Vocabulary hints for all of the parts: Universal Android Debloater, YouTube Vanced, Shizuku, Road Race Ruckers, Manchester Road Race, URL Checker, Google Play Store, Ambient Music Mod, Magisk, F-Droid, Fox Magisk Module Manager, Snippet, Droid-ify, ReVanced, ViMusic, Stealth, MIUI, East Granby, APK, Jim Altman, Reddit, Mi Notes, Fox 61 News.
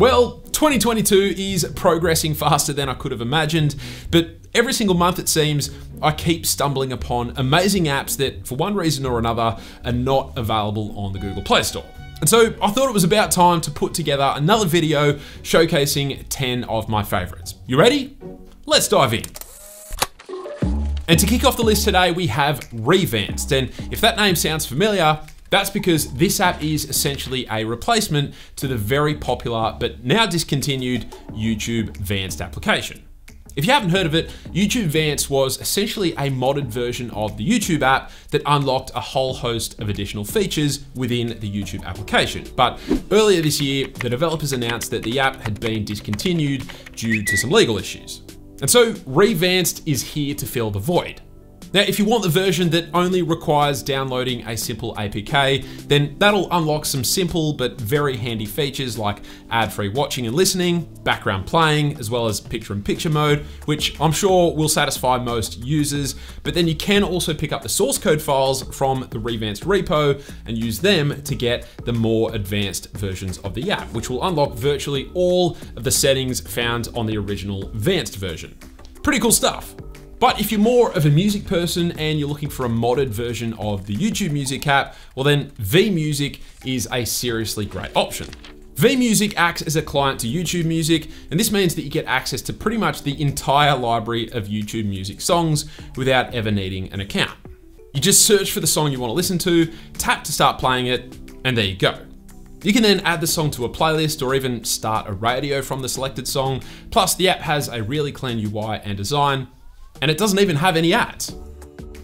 Well, 2022 is progressing faster than I could have imagined, but every single month it seems I keep stumbling upon amazing apps that for one reason or another are not available on the Google Play Store. And so I thought it was about time to put together another video showcasing 10 of my favorites. You ready? Let's dive in. And to kick off the list today, we have ReVanced. And if that name sounds familiar, that's because this app is essentially a replacement to the very popular, but now discontinued, YouTube Vanced application. If you haven't heard of it, YouTube Vanced was essentially a modded version of the YouTube app that unlocked a whole host of additional features within the YouTube application. But earlier this year, the developers announced that the app had been discontinued due to some legal issues. And so ReVanced is here to fill the void. Now, if you want the version that only requires downloading a simple APK, then that'll unlock some simple but very handy features like ad-free watching and listening, background playing, as well as picture-in-picture mode, which I'm sure will satisfy most users. But then you can also pick up the source code files from the ReVanced repo and use them to get the more advanced versions of the app, which will unlock virtually all of the settings found on the original Vanced version. Pretty cool stuff. But if you're more of a music person and you're looking for a modded version of the YouTube Music app, well then ViMusic is a seriously great option. ViMusic acts as a client to YouTube Music, and this means that you get access to pretty much the entire library of YouTube Music songs without ever needing an account. You just search for the song you want to listen to, tap to start playing it, and there you go. You can then add the song to a playlist or even start a radio from the selected song. Plus, the app has a really clean UI and design, and it doesn't even have any ads.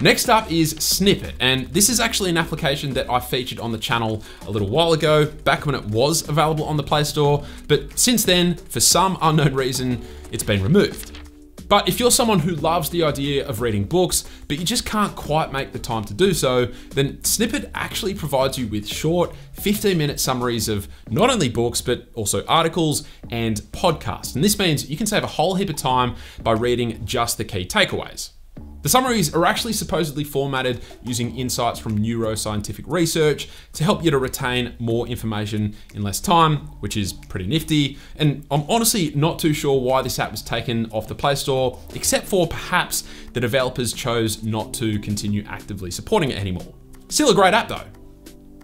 Next up is Snippet, and this is actually an application that I featured on the channel a little while ago, back when it was available on the Play Store, but since then, for some unknown reason, it's been removed. But if you're someone who loves the idea of reading books, but you just can't quite make the time to do so, then Snippet actually provides you with short 15-minute summaries of not only books, but also articles and podcasts. And this means you can save a whole heap of time by reading just the key takeaways. The summaries are actually supposedly formatted using insights from neuroscientific research to help you to retain more information in less time, which is pretty nifty. And I'm honestly not too sure why this app was taken off the Play Store, except for perhaps the developers chose not to continue actively supporting it anymore. Still a great app though.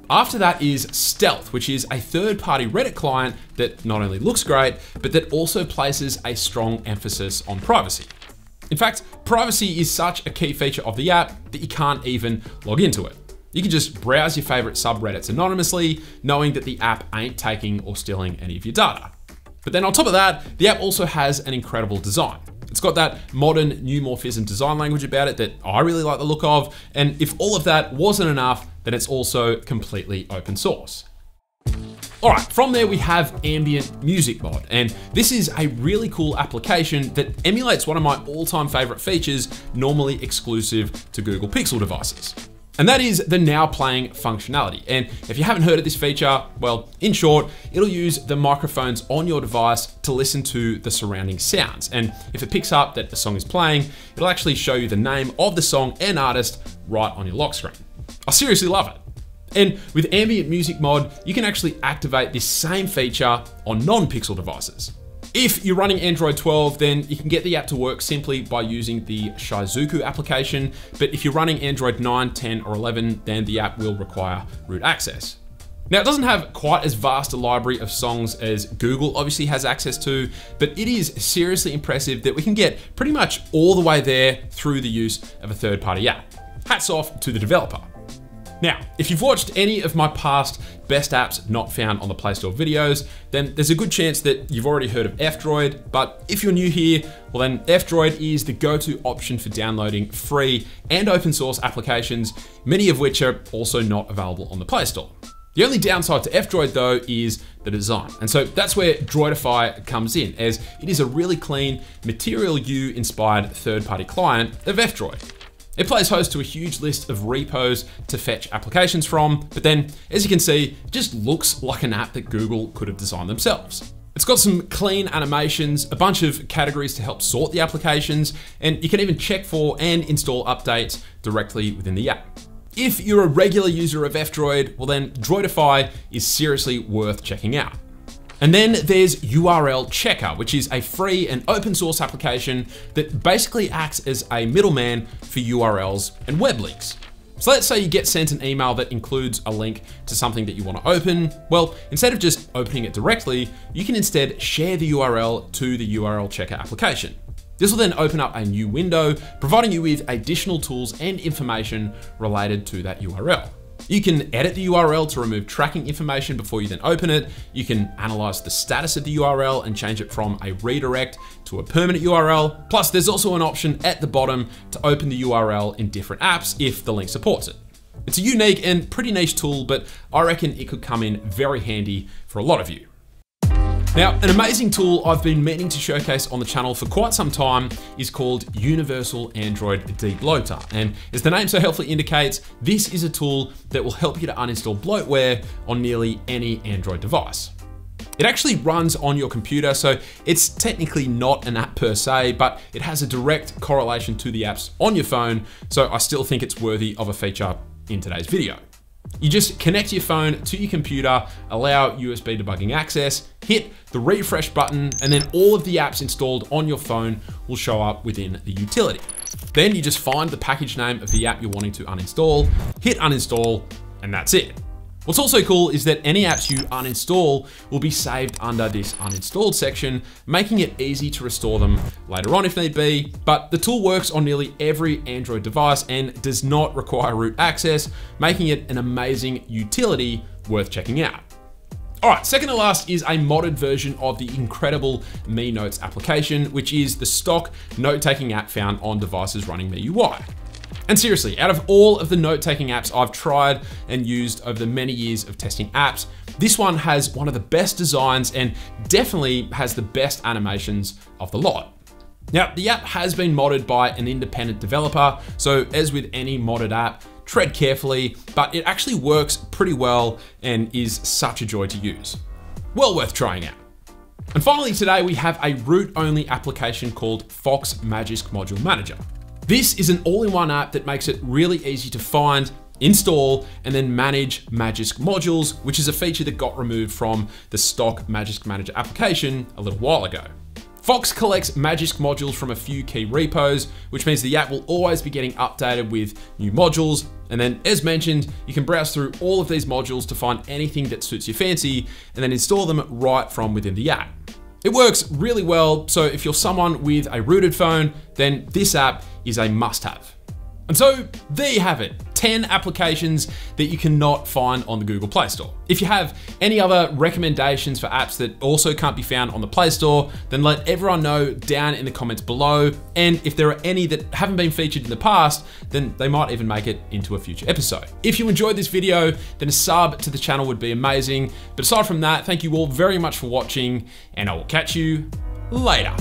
After that is Stealth, which is a third-party Reddit client that not only looks great, but that also places a strong emphasis on privacy. In fact, privacy is such a key feature of the app that you can't even log into it. You can just browse your favorite subreddits anonymously, knowing that the app ain't taking or stealing any of your data. But then on top of that, the app also has an incredible design. It's got that modern new morphism design language about it that I really like the look of. And if all of that wasn't enough, then it's also completely open source. All right, from there we have Ambient Music Mod, and this is a really cool application that emulates one of my all-time favorite features, normally exclusive to Google Pixel devices. And that is the now playing functionality. And if you haven't heard of this feature, well, in short, it'll use the microphones on your device to listen to the surrounding sounds. And if it picks up that the song is playing, it'll actually show you the name of the song and artist right on your lock screen. I seriously love it. And with Ambient Music Mod, you can actually activate this same feature on non-Pixel devices. If you're running Android 12, then you can get the app to work simply by using the Shizuku application. But if you're running Android 9, 10, or 11, then the app will require root access. Now, it doesn't have quite as vast a library of songs as Google obviously has access to, but it is seriously impressive that we can get pretty much all the way there through the use of a third-party app. Hats off to the developer. Now, if you've watched any of my past best apps not found on the Play Store videos, then there's a good chance that you've already heard of F-Droid, but if you're new here, well then F-Droid is the go-to option for downloading free and open source applications, many of which are also not available on the Play Store. The only downside to F-Droid though is the design. And so that's where Droid-ify comes in, as it is a really clean, Material U inspired third-party client of F-Droid. It plays host to a huge list of repos to fetch applications from, but then, as you can see, it just looks like an app that Google could have designed themselves. It's got some clean animations, a bunch of categories to help sort the applications, and you can even check for and install updates directly within the app. If you're a regular user of F-Droid, well then Droid-ify is seriously worth checking out. And then there's URL Checker, which is a free and open source application that basically acts as a middleman for URLs and web links. So let's say you get sent an email that includes a link to something that you want to open. Well, instead of just opening it directly, you can instead share the URL to the URL Checker application. This will then open up a new window, providing you with additional tools and information related to that URL. You can edit the URL to remove tracking information before you then open it. You can analyze the status of the URL and change it from a redirect to a permanent URL. Plus, there's also an option at the bottom to open the URL in different apps if the link supports it. It's a unique and pretty niche tool, but I reckon it could come in very handy for a lot of you. Now, an amazing tool I've been meaning to showcase on the channel for quite some time is called Universal Android Debloater. And as the name so helpfully indicates, this is a tool that will help you to uninstall bloatware on nearly any Android device. It actually runs on your computer, so it's technically not an app per se, but it has a direct correlation to the apps on your phone, so I still think it's worthy of a feature in today's video. You just connect your phone to your computer, allow USB debugging access, hit the refresh button, and then all of the apps installed on your phone will show up within the utility. Then you just find the package name of the app you're wanting to uninstall, hit uninstall, and that's it. What's also cool is that any apps you uninstall will be saved under this uninstalled section, making it easy to restore them later on if need be. But the tool works on nearly every Android device and does not require root access, making it an amazing utility worth checking out. All right, second to last is a modded version of the incredible Mi Notes application, which is the stock note-taking app found on devices running MIUI. And seriously, out of all of the note-taking apps I've tried and used over the many years of testing apps, this one has one of the best designs and definitely has the best animations of the lot. Now, the app has been modded by an independent developer, so as with any modded app, tread carefully, but it actually works pretty well and is such a joy to use. Well worth trying out. And finally today, we have a root-only application called Fox Magisk Module Manager. This is an all-in-one app that makes it really easy to find, install, and then manage Magisk modules, which is a feature that got removed from the stock Magisk Manager application a little while ago. Fox collects Magisk modules from a few key repos, which means the app will always be getting updated with new modules. And then, as mentioned, you can browse through all of these modules to find anything that suits your fancy, and then install them right from within the app. It works really well, so if you're someone with a rooted phone, then this app is a must-have. And so there you have it, 10 applications that you cannot find on the Google Play Store. If you have any other recommendations for apps that also can't be found on the Play Store, then let everyone know down in the comments below. And if there are any that haven't been featured in the past, then they might even make it into a future episode. If you enjoyed this video, then a sub to the channel would be amazing. But aside from that, thank you all very much for watching, and I will catch you later.